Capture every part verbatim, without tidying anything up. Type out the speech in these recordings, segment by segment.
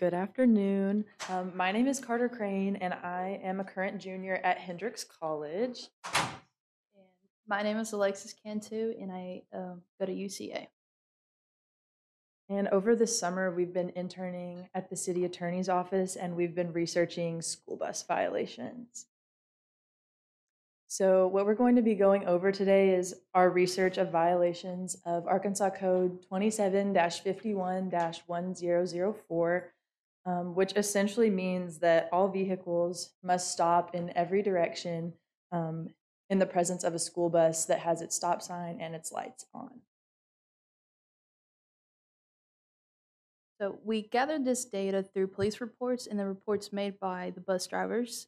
Good afternoon. Um, my name is Carter Crane, and I am a current junior at Hendrix College. And my name is Alexis Cantu, and I um, go to U C A. And over the summer, we've been interning at the city attorney's office, and we've been researching school bus violations. So what we're going to be going over today is our research of violations of Arkansas Code twenty-seven fifty-one ten oh four, um, which essentially means that all vehicles must stop in every direction um, in the presence of a school bus that has its stop sign and its lights on. So we gathered this data through police reports and the reports made by the bus drivers.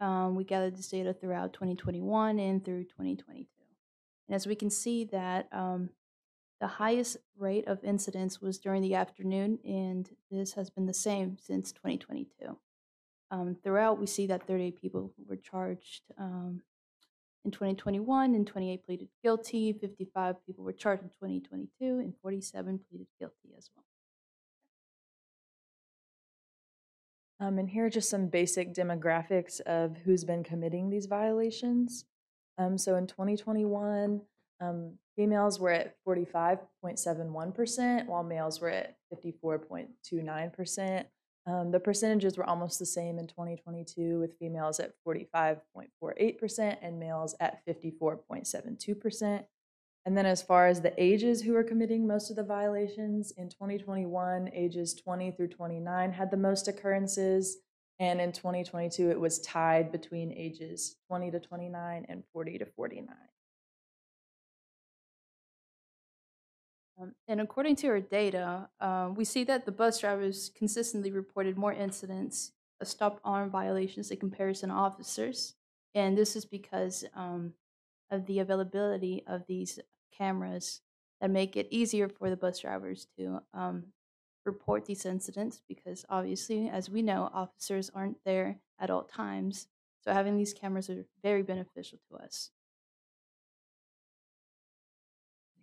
Um, we gathered this data throughout twenty twenty-one and through twenty twenty-two. And as we can see that um, the highest rate of incidents was during the afternoon, and this has been the same since twenty twenty-two. Um, throughout, we see that thirty-eight people were charged um, in twenty twenty-one, and twenty-eight pleaded guilty, fifty-five people were charged in twenty twenty-two, and forty-seven pleaded guilty as well. Um, and here are just some basic demographics of who's been committing these violations. Um, so in twenty twenty-one, um, females were at forty-five point seven one percent, while males were at fifty-four point two nine percent. Um, the percentages were almost the same in twenty twenty-two, with females at forty-five point four eight percent and males at fifty-four point seven two percent. And then as far as the ages who are committing most of the violations, in twenty twenty-one, ages twenty through twenty-nine had the most occurrences. And in twenty twenty-two, it was tied between ages twenty to twenty-nine and forty to forty-nine. Um, and according to our data, uh, we see that the bus drivers consistently reported more incidents of stop-arm violations in comparison to officers. And this is because um, of the availability of these cameras that make it easier for the bus drivers to um, report these incidents, because obviously, as we know, officers aren't there at all times. So having these cameras are very beneficial to us.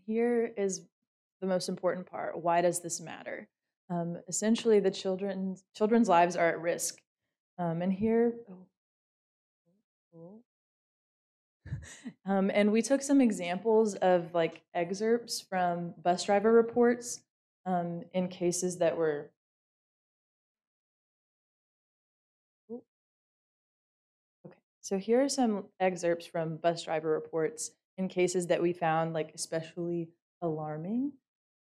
Here is the most important part. Why does this matter? Um, essentially, the children's, children's lives are at risk. Um, and here, oh, cool. Um, and we took some examples of like excerpts from bus driver reports um, in cases that were okay. So here are some excerpts from bus driver reports in cases that we found like especially alarming,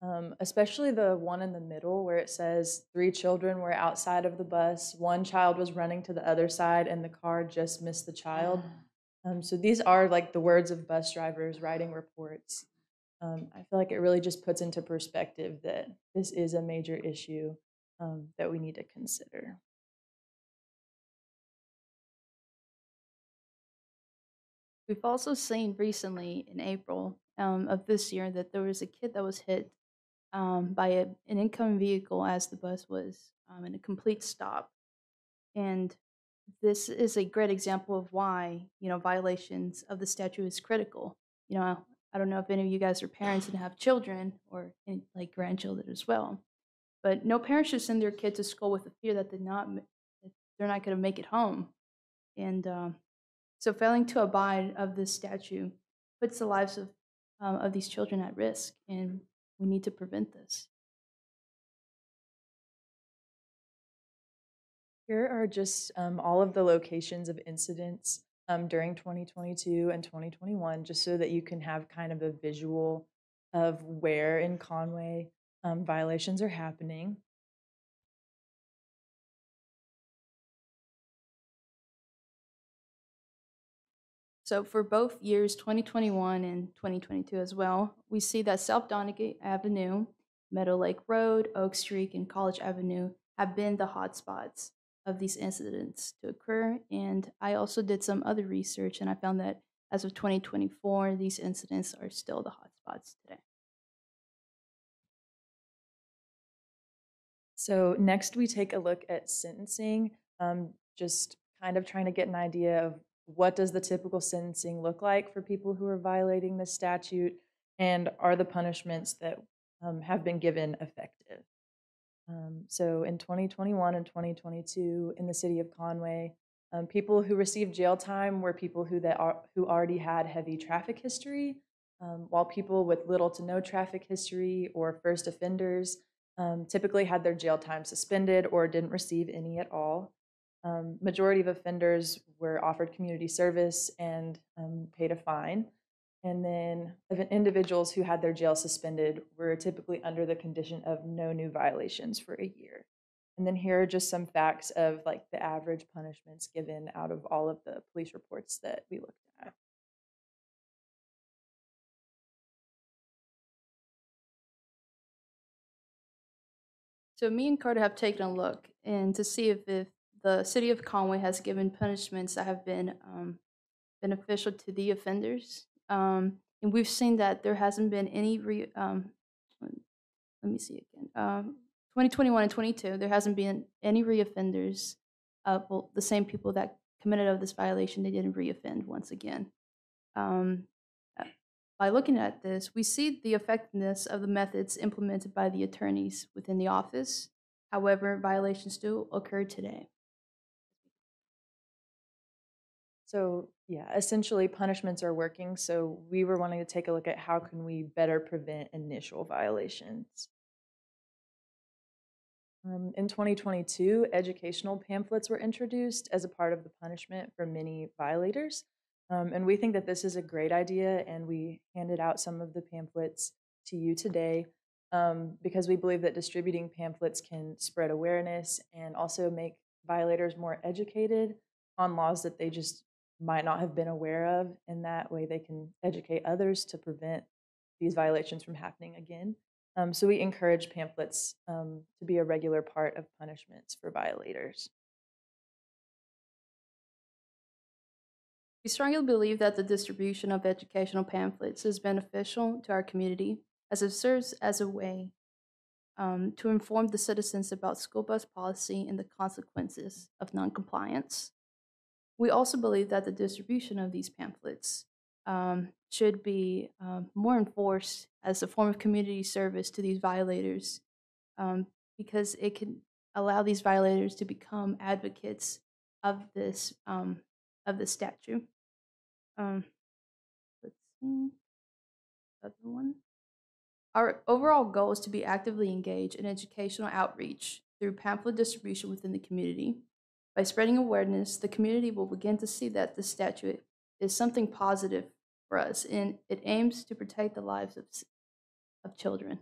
um, especially the one in the middle where it says three children were outside of the bus, one child was running to the other side, and the car just missed the child. Yeah. Um, so these are like the words of bus drivers writing reports. Um, I feel like it really just puts into perspective that this is a major issue um, that we need to consider. We've also seen recently in April um, of this year that there was a kid that was hit um, by a, an incoming vehicle as the bus was um, in a complete stop. And this is a great example of why, you know, violations of the statute is critical. You know, I, I don't know if any of you guys are parents and have children or any, like grandchildren as well, but no parent should send their kid to school with the fear that they're not they're not going to make it home. And um, so, failing to abide of this statute puts the lives of um, of these children at risk, and we need to prevent this. Here are just um, all of the locations of incidents um, during twenty twenty-two and twenty twenty-one, just so that you can have kind of a visual of where in Conway um, violations are happening. So for both years, twenty twenty-one and twenty twenty-two as well, we see that South Donegate Avenue, Meadow Lake Road, Oak Street, and College Avenue have been the hotspots of these incidents to occur. And I also did some other research, and I found that as of twenty twenty-four, these incidents are still the hotspots today. So next we take a look at sentencing, um, just kind of trying to get an idea of what does the typical sentencing look like for people who are violating this statute, and are the punishments that um, have been given effective? Um, so in twenty twenty-one and twenty twenty-two in the city of Conway, um, people who received jail time were people who, that are, who already had heavy traffic history, um, while people with little to no traffic history or first offenders um, typically had their jail time suspended or didn't receive any at all. Um, majority of offenders were offered community service and um, paid a fine. And then individuals who had their jail suspended were typically under the condition of no new violations for a year. And then here are just some facts of like the average punishments given out of all of the police reports that we looked at. So me and Carter have taken a look and to see if, if the city of Conway has given punishments that have been um, beneficial to the offenders. Um, and we've seen that there hasn't been any, re, um, let me see again, um, twenty twenty-one and twenty-two, there hasn't been any reoffenders, uh, well, the same people that committed of this violation, they didn't reoffend once again. Um, by looking at this, we see the effectiveness of the methods implemented by the attorneys within the office. However, violations do occur today. So yeah, essentially punishments are working. So we were wanting to take a look at how can we better prevent initial violations. Um, in twenty twenty-two, educational pamphlets were introduced as a part of the punishment for many violators. Um, and we think that this is a great idea, and we handed out some of the pamphlets to you today um, because we believe that distributing pamphlets can spread awareness and also make violators more educated on laws that they just might not have been aware of, and that way they can educate others to prevent these violations from happening again. Um, so we encourage pamphlets um, to be a regular part of punishments for violators. We strongly believe that the distribution of educational pamphlets is beneficial to our community, as it serves as a way um, to inform the citizens about school bus policy and the consequences of noncompliance. We also believe that the distribution of these pamphlets um, should be um, more enforced as a form of community service to these violators um, because it can allow these violators to become advocates of this, um, of this statute. Um, let's see, another one. Our overall goal is to be actively engaged in educational outreach through pamphlet distribution within the community. By spreading awareness, the community will begin to see that this statute is something positive for us, and it aims to protect the lives of, of children.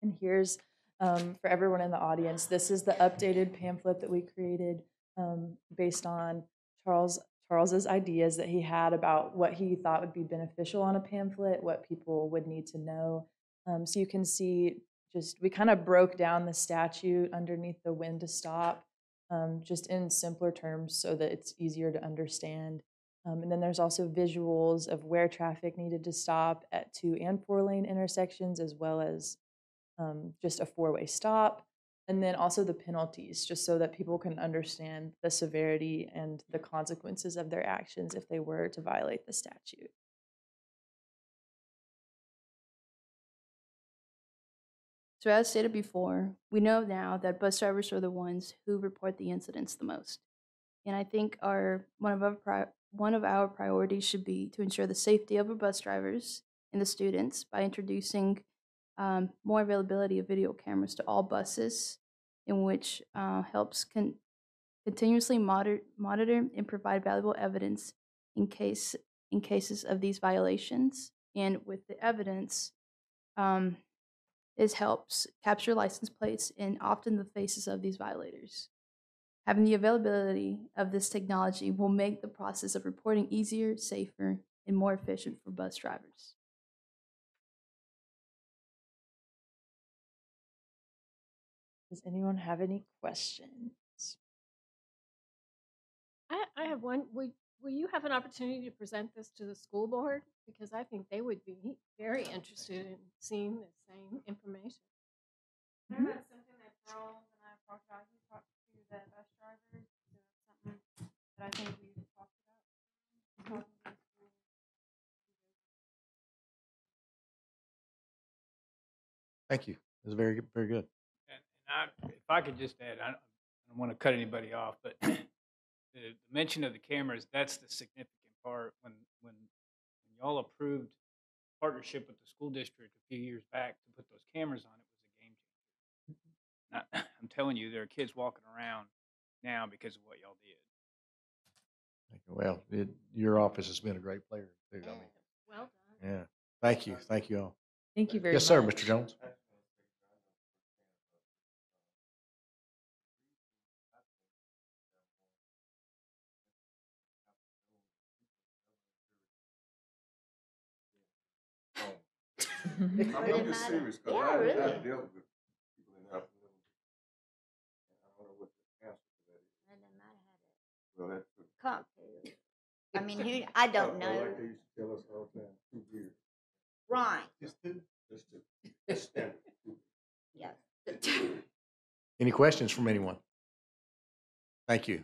And here's, um, for everyone in the audience, this is the updated pamphlet that we created um, based on Charles, Charles's ideas that he had about what he thought would be beneficial on a pamphlet, what people would need to know. Um, so you can see just, we kind of broke down the statute underneath the when to stop. Um, just in simpler terms so that it's easier to understand. Um, and then there's also visuals of where traffic needed to stop at two and four lane intersections, as well as um, just a four-way stop. And then also the penalties, just so that people can understand the severity and the consequences of their actions if they were to violate the statute. So as stated before, we know now that bus drivers are the ones who report the incidents the most. And I think our, one, of our pri one of our priorities should be to ensure the safety of our bus drivers and the students by introducing um, more availability of video cameras to all buses, in which uh, helps con continuously moder monitor and provide valuable evidence in, case in cases of these violations. And with the evidence, um, It helps capture license plates and often the faces of these violators. Having the availability of this technology will make the process of reporting easier, safer, and more efficient for bus drivers. Does anyone have any questions? I, I have one. Will, will you have an opportunity to present this to the school board? Because I think they would be very interested in seeing the same information. I know that's something that Charles and I have talked about. We talked to the bus drivers, so something that I think we've talked about. Thank you. It was very, very good. I, if I could just add, I don't, I don't want to cut anybody off, but the, the mention of the cameras, that's the significant part. When, when, when y'all approved partnership with the school district a few years back to put those cameras on, it was a game changer. I, I'm telling you, there are kids walking around now because of what y'all did. Well, it, your office has been a great player, too. I mean, well done. Yeah. Thank you. Thank you all. Thank you very much. Yes, sir, Mister Jones. I mean, I'm just serious because yeah, I, really. I dealt with people in our room. I don't know what the answer to that is. I didn't matter how to. Well, that's good. Cock. I mean, who, I don't know. Like they used to tell us all the time, two years. Right. Just two. Just two. Just two. Yeah. Any questions from anyone? Thank you.